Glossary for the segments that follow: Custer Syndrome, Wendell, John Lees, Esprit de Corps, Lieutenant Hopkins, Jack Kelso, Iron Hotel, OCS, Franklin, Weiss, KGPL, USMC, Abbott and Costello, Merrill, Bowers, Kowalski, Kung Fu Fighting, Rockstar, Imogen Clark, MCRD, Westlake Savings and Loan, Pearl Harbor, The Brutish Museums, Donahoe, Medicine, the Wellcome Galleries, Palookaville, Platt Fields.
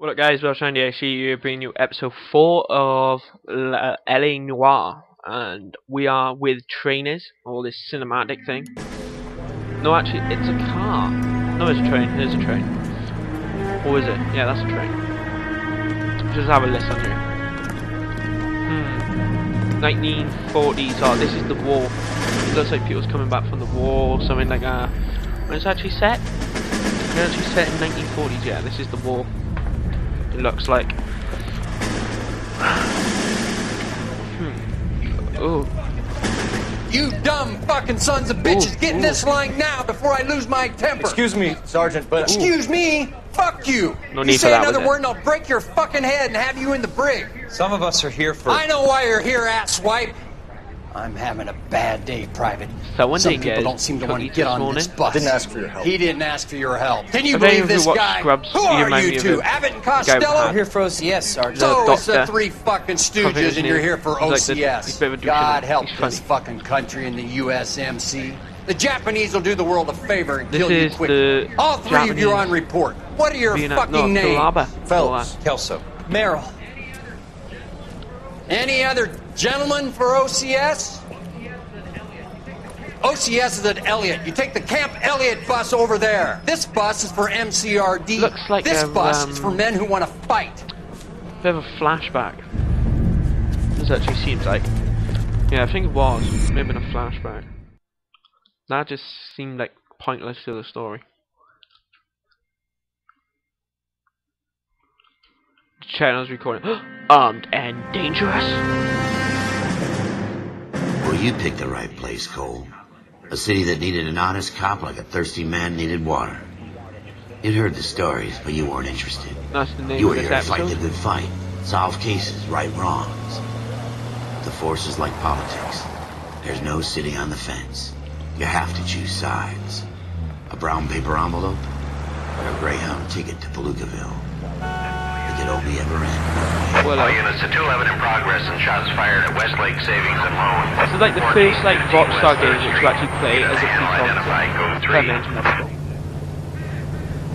Well, guys, we're trying to actually bring you episode 4 of L.A. Noire, and we are with trainers, all this cinematic thing. No, actually, it's a car. No, it's a train. There's a train. Or is it? Yeah, that's a train. Just have a listen here. 1940s. Oh, this is the war. It looks like people's coming back from the war or something like that. And it's actually set. It's actually set in 1940s. Yeah, this is the war. It looks like. Oh. You dumb fucking sons of bitches! Ooh, get in this line now before I lose my temper. Excuse me, Sergeant, but excuse me. Fuck you. No need you say for that, another word, and I'll break your fucking head and have you in the brig. Some of us are here for. I know why you're here, asswipe. I'm having a bad day, Private. Some people don't seem to want to get on this bus. Didn't ask for your help. He didn't ask for your help. Can you believe this guy? Scrubs, who are you two? Abbott and Costello? I'm here for OCS, Sergeant. So it's the three fucking stooges, and you're here for OCS. God help this fucking country and the USMC. The Japanese will do the world a favor and kill you quickly. All three of you on report. What are your fucking names? Phelps, Kelso, Merrill. Any other gentlemen for OCS? OCS is at Elliot. You take the Camp Elliot bus over there. This bus is for MCRD. Looks like this bus is for men who want to fight. Bit of a flashback. This actually seems like. Yeah, I think it was. Maybe in a flashback. That just seemed like pointless to the story. Channel's recording. Armed and dangerous. Well, you picked the right place, Cole. A city that needed an honest cop like a thirsty man needed water. You'd heard the stories, but you weren't interested. That's the name you were here to fight the good fight, solve cases, right wrongs. The force is like politics. There's no sitting on the fence. You have to choose sides. A brown paper envelope or a Greyhound ticket to Palookaville. It only ever end. Well, all units, the 211 in progress and shots fired at Westlake Savings and Loan. This is like the first like Rockstar game which you actually play as a police officer.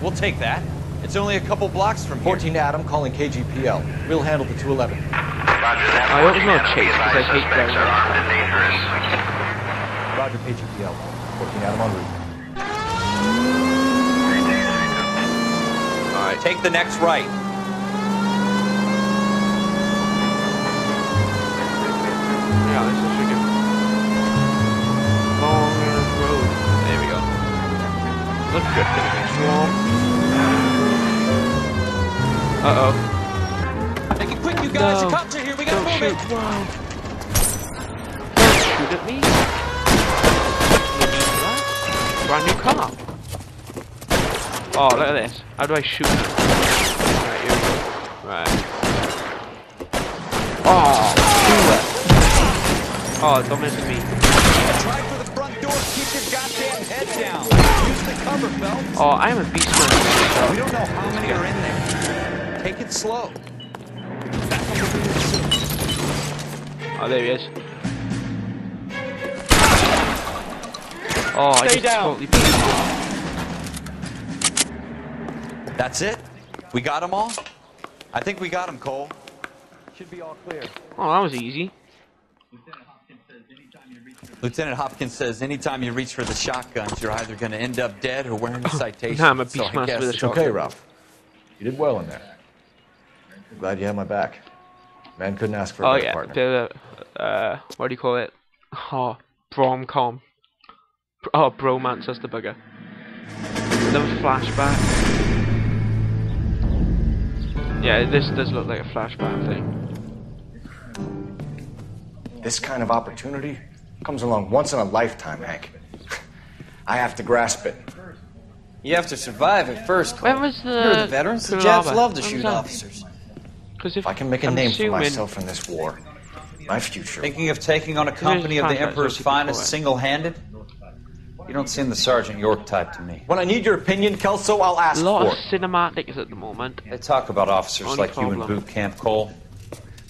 We'll take that. It's only a couple blocks from here. 14 Adam calling KGPL. We'll handle the 211. I always know chase because I hate guys. Roger, KGPL. 14 Adam on route. All right, take the next right. Yeah, this is a good long road. There we go. Looks good. Uh-oh. Make it quick, you guys. The cops are here. We gotta move it. Wow. Don't shoot at me. Brand new car. Oh, look at this. How do I shoot? Right, here we go. Right. Oh. Oh, don't miss me. Try for the front door, keep your goddamn head down. Use the cover, Phelps. Oh, I'm a beast. We don't know how many are in there. Take it slow. Oh, there he is. Oh, stay down. Totally. That's it? We got them all? I think we got them, Cole. Should be all clear. Oh, that was easy. Lieutenant Hopkins says anytime you reach for the shotguns, you're either going to end up dead or wearing a citation. Nah, I'm a beast master with a shotgun. Okay, Ralph. You did well in there. I'm glad you had my back. Man couldn't ask for a better partner. Oh, yeah. What do you call it? Oh, bromcom. Oh, bromance, that's the bugger. Another flashback. Yeah, this does look like a flashback thing. This kind of opportunity comes along once in a lifetime, Hank. I have to grasp it. You have to survive at first. When was the... You're the veterans. The Japs love to shoot officers. Because if I can make a name for myself in this war, my future... Thinking of taking on a company of the Emperor's finest single-handed? You don't seem the Sergeant York type to me. When I need your opinion, Kelso, I'll ask for it. A lot of cinematics at the moment. They talk about officers like you in boot camp, Cole.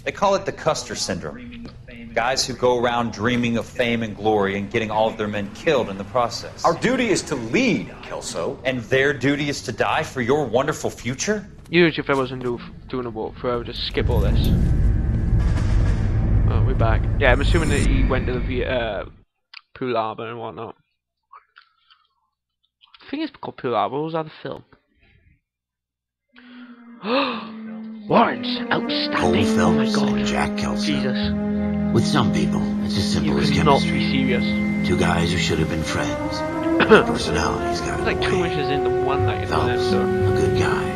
They call it the Custer Syndrome. Guys who go around dreaming of fame and glory and getting all of their men killed in the process. Our duty is to lead, Kelso. And their duty is to die for your wonderful future? Usually if I wasn't doing a walkthrough I would just skip all this. Oh, we're back. Yeah, I'm assuming that he went to the Pearl Harbor and whatnot. I think it's called Pearl Harbor, was that the film? Warrants! Outstanding! Old Phelps and Jack Kelso. Jesus. With some people, it's as simple as chemistry. You cannot be serious. Two guys who should have been friends. Personalities got away. Like 2 inches in the one night. Phelps, a good guy.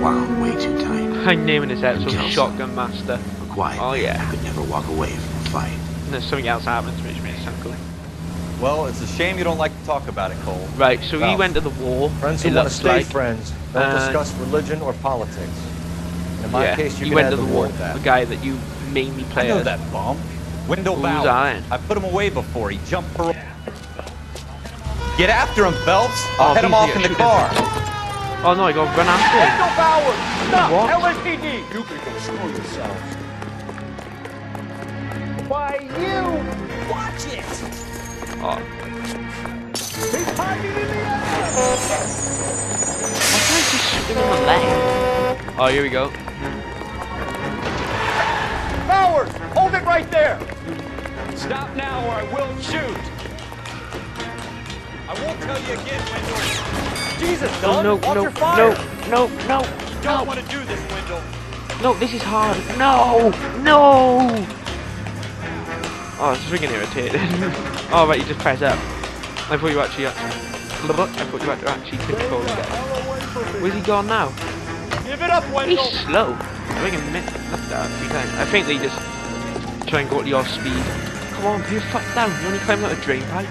Wound way too tight. I'm naming this episode Shotgun Master. Quiet. Oh yeah. I could never walk away from a fight. And there's something else happens which makes sense. Well, it's a shame you don't like to talk about it, Cole. Right, so he went to the war. Friends who want to stay friends don't discuss religion or politics. In my case, you went to the war. The guy that you mainly play as. I know that bomb. Wendell Bowers. I put him away before he jumped parole. Get after him, Phelps. I'll head him off in the car. Oh no, I got run after him. Wendell Bowers, stop! LAPD! You can go screw yourself. Why you? Watch it! Oh. Oh, here we go. Bowers, hold it right there. Stop now, or I will shoot. I won't tell you again, Wendell. Jesus, Don, no. You don't want to do this, Wendell. No, this is hard. No. Oh, it's freaking irritating. Oh, right, you just press up. I thought you actually... I thought you actually controlled it. Where's he gone now? Give it up, Wendell! He's slow. I think they just try and go at your speed. Come on, put your foot down. You only climbed out a drain pipe.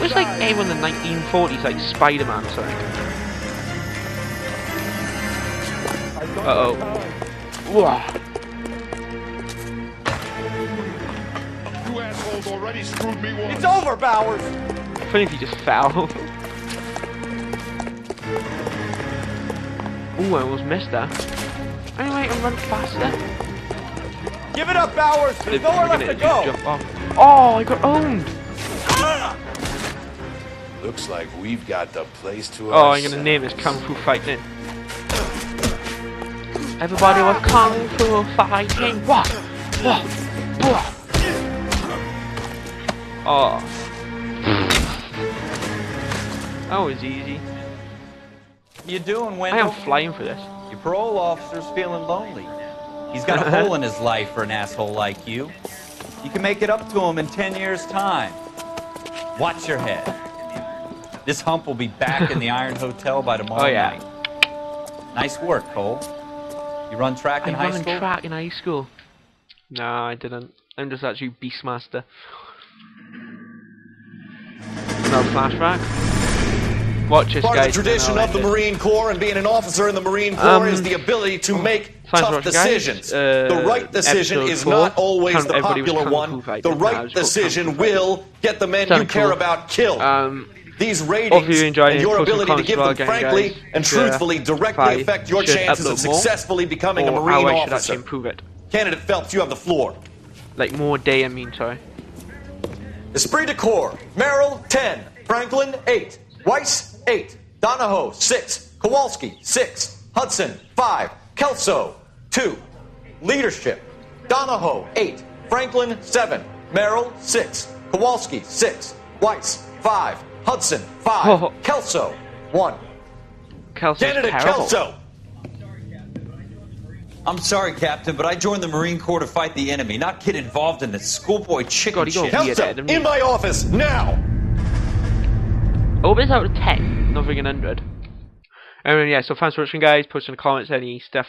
It's like anyone in the 1940s, like Spider-Man or something. Uh-oh. Wow. Already screwed me once. It's over, Bowers! Funny if you just fell. Ooh, I almost missed that. Anyway, I can run faster. Give it up, Bowers! There's nowhere left to go! Oh, I got owned! Looks like we've got the place to ourselves. I'm gonna name this Kung Fu Fighting. Everybody was Kung Fu Fighting! What? What? Oh, that was easy. You doing, Wendell? I am flying for this. Your parole officer's feeling lonely. He's got a hole in his life for an asshole like you. You can make it up to him in 10 years' time. Watch your head. This hump will be back in the Iron Hotel by tomorrow night. Nice work, Cole. You run track in high school? I ran track in high school. No, I didn't. I'm just actually Beastmaster. Another flashback. Watch this, guys. Part of the tradition of the Marine Corps and being an officer in the Marine Corps is the ability to make tough decisions. The right decision is not always the popular one. The right decision will get the men you care about killed. These ratings and your ability to give them frankly and truthfully directly affect your chances of successfully becoming a Marine officer. Candidate Phelps, you have the floor. Like more day, I mean, sorry. Esprit de Corps, Merrill, 10, Franklin, 8, Weiss, 8, Donahoe, 6, Kowalski, 6, Hudson, 5, Kelso, 2, Leadership, Donahoe, 8, Franklin, 7, Merrill, 6, Kowalski, 6, Weiss, 5, Hudson, 5, Kelso, 1. Candidate Kelso! I'm sorry, Captain, but I joined the Marine Corps to fight the enemy, not get involved in the schoolboy chicken shit. Helsa, in my office, now! Oh, this out of 10, not freaking 100. Anyway, yeah, so thanks for watching, guys. Post in the comments any stuff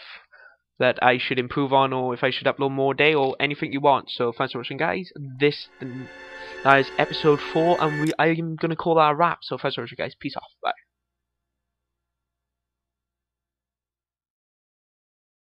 that I should improve on, or if I should upload more day, or anything you want. So thanks for watching, guys. That is episode 4, and I am going to call that a wrap. So thanks for watching, guys. Peace off. Bye.